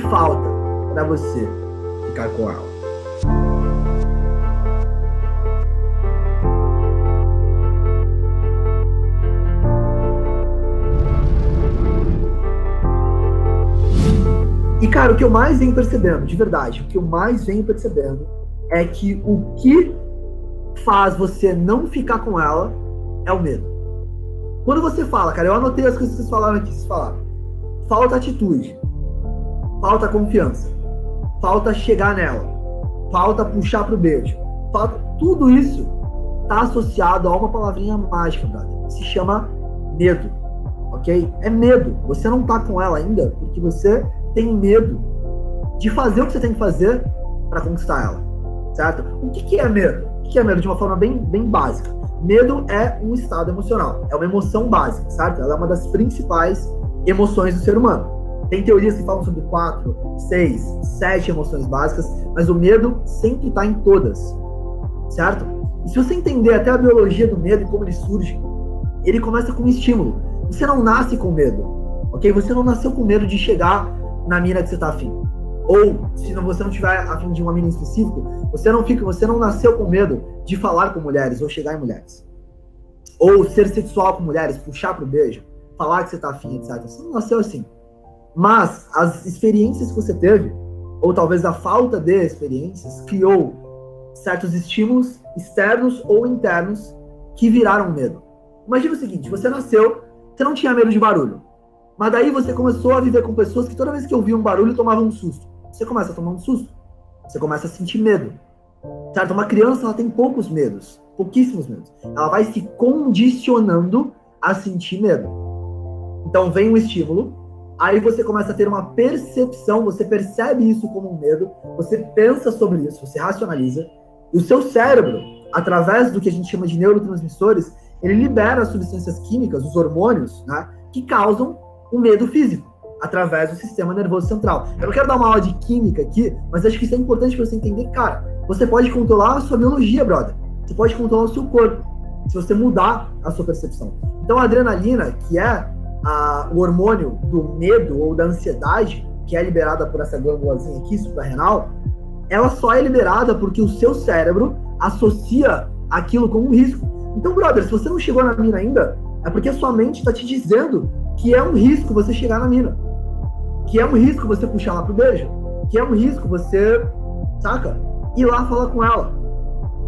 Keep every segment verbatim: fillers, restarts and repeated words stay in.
que falta para você ficar com ela? E, cara, o que eu mais venho percebendo, de verdade, o que eu mais venho percebendo é que o que faz você não ficar com ela é o medo. Quando você fala, cara, eu anotei as coisas que vocês falaram aqui, vocês falaram. Falta atitude, falta confiança, falta chegar nela, falta puxar pro beijo, falta... Tudo isso tá associado a uma palavrinha mágica, cara, que se chama medo, ok? É medo. Você não tá com ela ainda porque você tem medo de fazer o que você tem que fazer para conquistar ela, certo? O que que é medo? O que que é medo? De uma forma bem, bem básica. Medo é um estado emocional, é uma emoção básica, certo? Ela é uma das principais emoções do ser humano. Tem teorias que falam sobre quatro, seis, sete emoções básicas, mas o medo sempre está em todas, certo? E se você entender até a biologia do medo e como ele surge, ele começa com um estímulo. Você não nasce com medo, ok? Você não nasceu com medo de chegar na mina que você está afim. Ou, se você não tiver afim de uma mina em específico, você não fica, você não nasceu com medo de falar com mulheres ou chegar em mulheres. Ou ser sexual com mulheres, puxar pro beijo, falar que você tá afim, etcétera. Você não nasceu assim. Mas as experiências que você teve, ou talvez a falta de experiências, criou certos estímulos externos ou internos que viraram medo. Imagina o seguinte, você nasceu, você não tinha medo de barulho. Mas daí você começou a viver com pessoas que toda vez que ouviam um barulho, tomavam um susto. Você começa a tomar um susto. Você começa a sentir medo. Certo? Uma criança, ela tem poucos medos. Pouquíssimos medos. Ela vai se condicionando a sentir medo. Então vem um estímulo, aí você começa a ter uma percepção, você percebe isso como um medo, você pensa sobre isso, você racionaliza, e o seu cérebro, através do que a gente chama de neurotransmissores, ele libera as substâncias químicas, os hormônios, né, que causam o medo físico, através do sistema nervoso central. Eu não quero dar uma aula de química aqui, mas acho que isso é importante para você entender, cara, você pode controlar a sua biologia, brother. Você pode controlar o seu corpo, se você mudar a sua percepção. Então a adrenalina, que é a, o hormônio do medo ou da ansiedade, que é liberada por essa glândulazinha aqui, suprarrenal, ela só é liberada porque o seu cérebro associa aquilo como um risco. Então, brother, se você não chegou na mina ainda, é porque a sua mente está te dizendo que é um risco você chegar na mina, que é um risco você puxar lá pro beijo, que é um risco você, saca, ir lá falar com ela.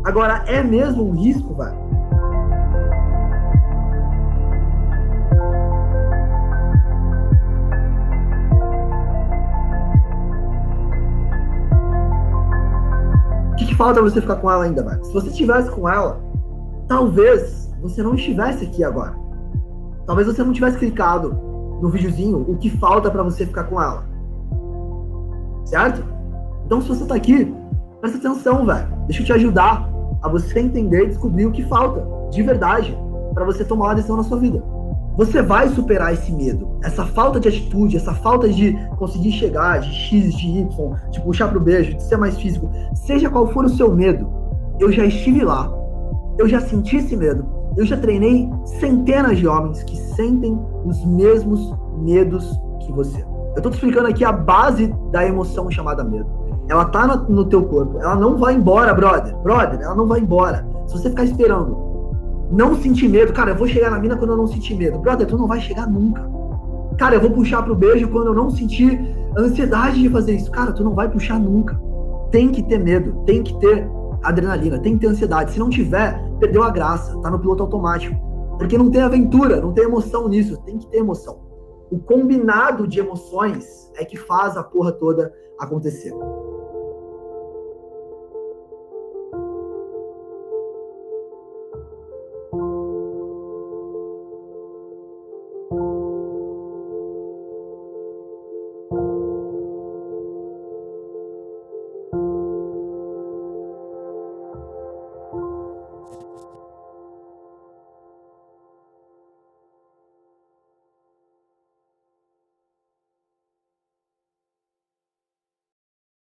Agora, é mesmo um risco, velho? O que, que falta pra você ficar com ela ainda, velho? Se você estivesse com ela, talvez você não estivesse aqui agora. Talvez você não tivesse clicado no videozinho o que falta pra você ficar com ela. Certo? Então, se você tá aqui, presta atenção, velho. Deixa eu te ajudar a você entender e descobrir o que falta, de verdade, pra você tomar uma decisão na sua vida. Você vai superar esse medo, essa falta de atitude, essa falta de conseguir chegar, de X, de Y, de puxar pro beijo, de ser mais físico. Seja qual for o seu medo, eu já estive lá, eu já senti esse medo. Eu já treinei centenas de homens que sentem os mesmos medos que você. Eu tô te explicando aqui a base da emoção chamada medo. Ela tá no, no teu corpo. Ela não vai embora, brother. Brother, ela não vai embora. Se você ficar esperando não sentir medo, cara, eu vou chegar na mina quando eu não sentir medo. Brother, tu não vai chegar nunca. Cara, eu vou puxar pro beijo quando eu não sentir ansiedade de fazer isso. Cara, tu não vai puxar nunca. Tem que ter medo, tem que ter adrenalina, tem que ter ansiedade. Se não tiver, perdeu a graça, tá no piloto automático. Porque não tem aventura, não tem emoção nisso. Tem que ter emoção. O combinado de emoções é que faz a porra toda acontecer.